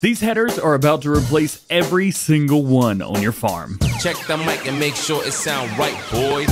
These headers are about to replace every single one on your farm. Check the mic and make sure it sounds right, boys.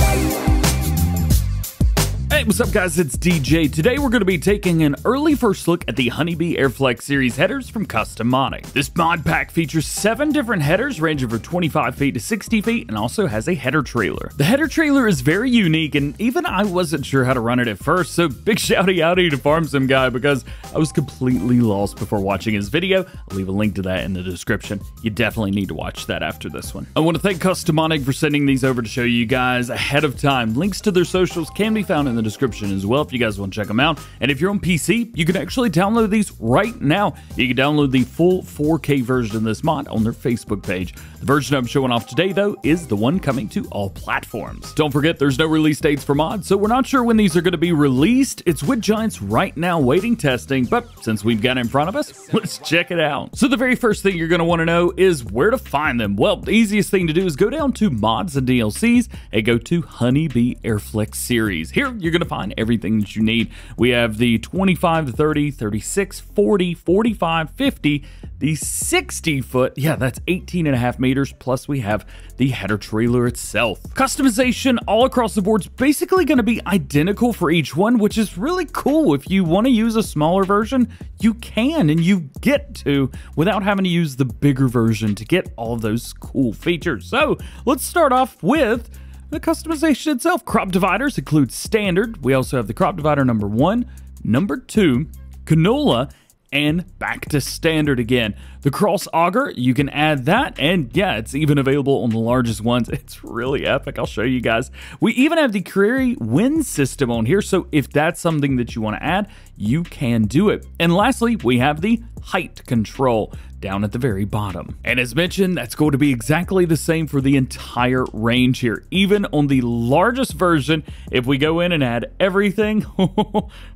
Hey, what's up guys, it's DJ. Today we're going to be taking an early first look at the HoneyBee AirFlex series headers from Custom Modding. This mod pack features 7 different headers ranging from 25 feet to 60 feet and also has a header trailer. The header trailer is very unique and even I wasn't sure how to run it at first, so big shouty outy to FarmSimGuy because I was completely lost before watching his video. I'll leave a link to that in the description. You definitely need to watch that after this one. I want to thank Custom Modding for sending these over to show you guys ahead of time. Links to their socials can be found in the description as well if you guys want to check them out. And if you're on PC, you can actually download these right now. You can download the full 4K version of this mod on their Facebook page. The version I'm showing off today, though, is the one coming to all platforms. Don't forget, there's no release dates for mods, so we're not sure when these are going to be released. It's with Giants right now waiting testing, but since we've got it in front of us, let's check it out. So the very first thing you're going to want to know is where to find them. Well, the easiest thing to do is go down to mods and DLCs and go to HoneyBee AirFlex series. Here you're going to find everything that you need. We have the 25 to 30, 36, 40, 45, 50, the 60 foot. Yeah, that's 18.5 meters. Plus we have the header trailer itself. Customization all across the board is basically going to be identical for each one, which is really cool. If you want to use a smaller version, you can, and you get to without having to use the bigger version to get all of those cool features. So let's start off with the customization itself. Crop dividers include standard. We also have the crop divider number 1, number 2, canola, and back to standard again. The cross auger, you can add that, and yeah, it's even available on the largest ones. It's really epic. I'll show you guys. We even have the query win system on here, so if that's something that you want to add, you can do it. And lastly, we have the height control down at the very bottom. And as mentioned, that's going to be exactly the same for the entire range here. Even on the largest version, if we go in and add everything,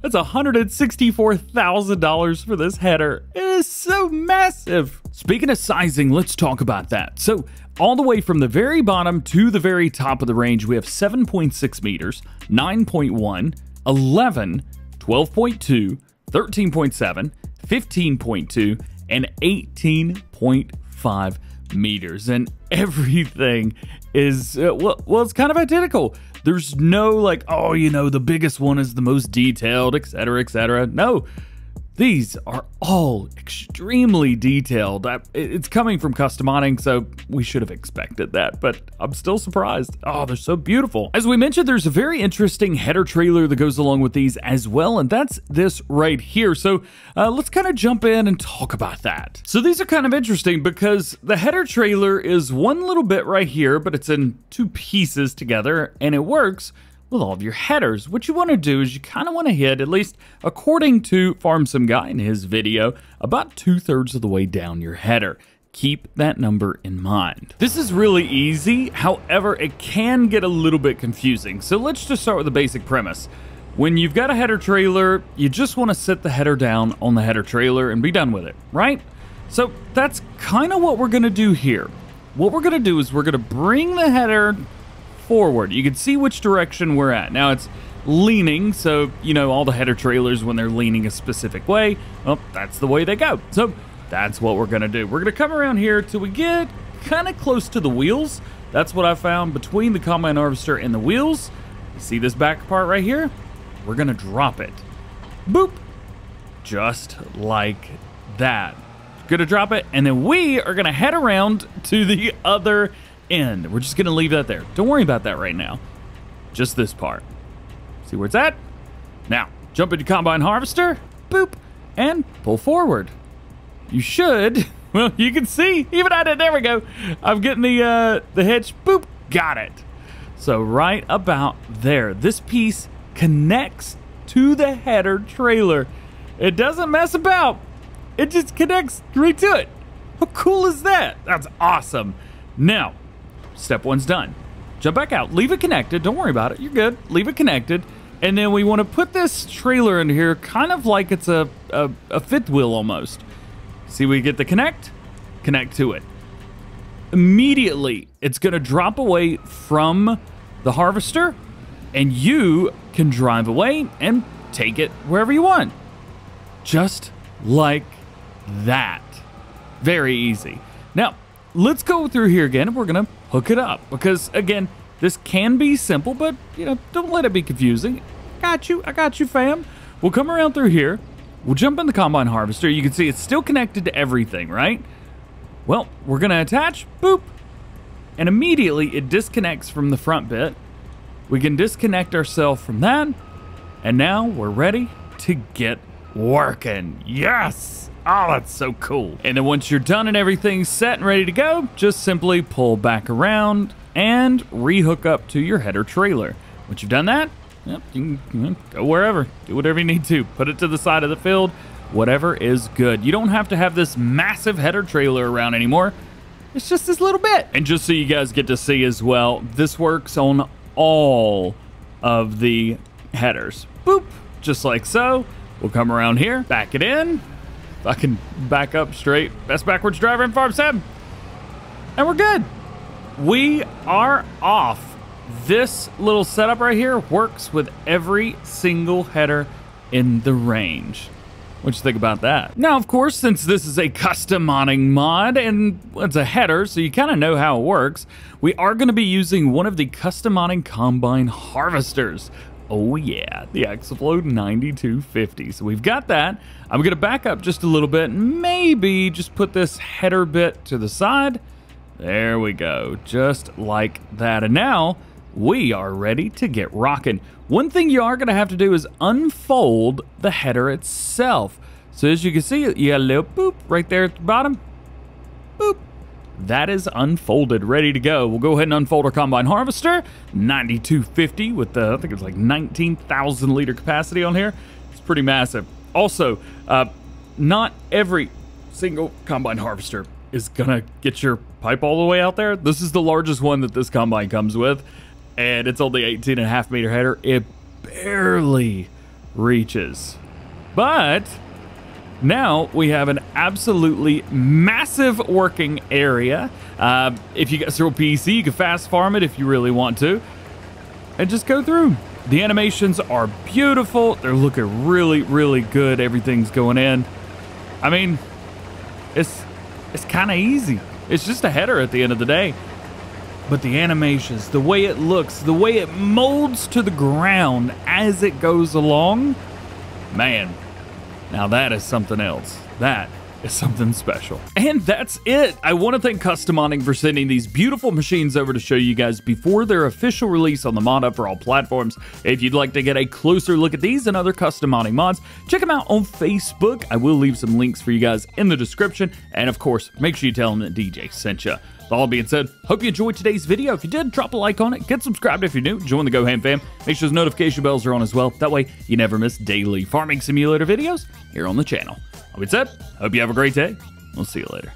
that's $164,000 for this header. It is so massive. Speaking of sizing, let's talk about that. So all the way from the very bottom to the very top of the range, we have 7.6 meters, 9.1, 11, 12.2, 13.7, 15.2, and 18.5 meters. And everything is, well, it's kind of identical. There's no like, oh, you know, the biggest one is the most detailed, et cetera, et cetera. No, these are all extremely detailed. It's coming from Custom Modding, so we should have expected that, but I'm still surprised. Oh, they're so beautiful. As we mentioned, there's a very interesting header trailer that goes along with these as well, and that's this right here. So let's kind of jump in and talk about that. So these are kind of interesting because the header trailer is one little bit right here, but it's in 2 pieces together, and it works with all of your headers. What you want to do is you kind of want to hit, at least according to FarmSimGuy in his video, about 2/3 of the way down your header. Keep that number in mind. This is really easy, however, it can get a little bit confusing. So let's just start with the basic premise. When you've got a header trailer, you just want to set the header down on the header trailer and be done with it, right? So that's kind of what we're going to do here. What we're going to do is we're going to bring the header forward. You can see which direction we're at. Now it's leaning, so you know all the header trailers, when they're leaning a specific way, well, that's the way they go. So that's what we're gonna do. We're gonna come around here till we get kind of close to the wheels. That's what I found between the combine harvester and the wheels. You see this back part right here? We're gonna drop it. Boop. Just like that. Gonna drop it, and then we are gonna head around to the other end. We're just gonna leave that there. Don't worry about that right now. Just this part. See where it's at? Now, jump into Combine Harvester, boop, and pull forward. You should, well, you can see, even I did, there we go. I'm getting the hitch, boop, got it. So right about there, this piece connects to the header trailer. It doesn't mess about. It just connects right to it. How cool is that? That's awesome. Now, step 1's done. Jump back out, leave it connected, don't worry about it, you're good, leave it connected. And then we want to put this trailer in here kind of like it's a fifth wheel almost. See, we get the connect to it. Immediately, it's gonna drop away from the harvester and you can drive away and take it wherever you want. Just like that. Very easy. Now, let's go through here again, and we're going to hook it up. Because, again, this can be simple, but, you know, don't let it be confusing. I got you, fam. We'll come around through here. We'll jump in the combine harvester. You can see it's still connected to everything, right? Well, we're going to attach. Boop. And immediately, it disconnects from the front bit. We can disconnect ourselves from that. And now we're ready to get working. Yes! Oh, that's so cool. And then once you're done and everything's set and ready to go, just simply pull back around and rehook up to your header trailer. Once you've done that, yep, you can go wherever. Do whatever you need to. Put it to the side of the field. Whatever is good. You don't have to have this massive header trailer around anymore. It's just this little bit. And just so you guys get to see as well, this works on all of the headers. Boop. Just like so. We'll come around here. Back it in. I can back up straight. Best backwards driver in FarmSim. And we're good. We are off. This little setup right here works with every single header in the range. What you think about that? Now, of course, since this is a custom modding mod and it's a header, so you kind of know how it works, we are going to be using one of the custom modding combine harvesters. Oh yeah, the HoneyBee 9250. So we've got that. I'm going to back up just a little bit and maybe just put this header bit to the side. There we go, just like that. And now we are ready to get rocking. One thing you are going to have to do is unfold the header itself. So as you can see, you got a little boop right there at the bottom. Boop. That is unfolded, ready to go. We'll go ahead and unfold our combine harvester, 9250 with the, I think it's like 19,000 liter capacity on here. It's pretty massive. Also, not every single combine harvester is gonna get your pipe all the way out there. This is the largest one that this combine comes with, and it's only 18.5 meter header. It barely reaches, but now we have an absolutely massive working area. If you guys are on PC, you can fast farm it if you really want to. And just go through. The animations are beautiful. They're looking really, really good. Everything's going in. I mean, it's kind of easy. It's just a header at the end of the day. But the animations, the way it looks, the way it molds to the ground as it goes along, man. Now that is something else. That is something special. And that's it. I want to thank Custom Modding for sending these beautiful machines over to show you guys before their official release on the Modhub for all platforms. If you'd like to get a closer look at these and other Custom Modding mods, check them out on Facebook. I will leave some links for you guys in the description. And of course, make sure you tell them that DJ sent you. With all being said, hope you enjoyed today's video. If you did, drop a like on it. Get subscribed if you're new. Join the Go Ham fam. Make sure those notification bells are on as well. That way, you never miss daily farming simulator videos here on the channel. All being said, hope you have a great day. We'll see you later.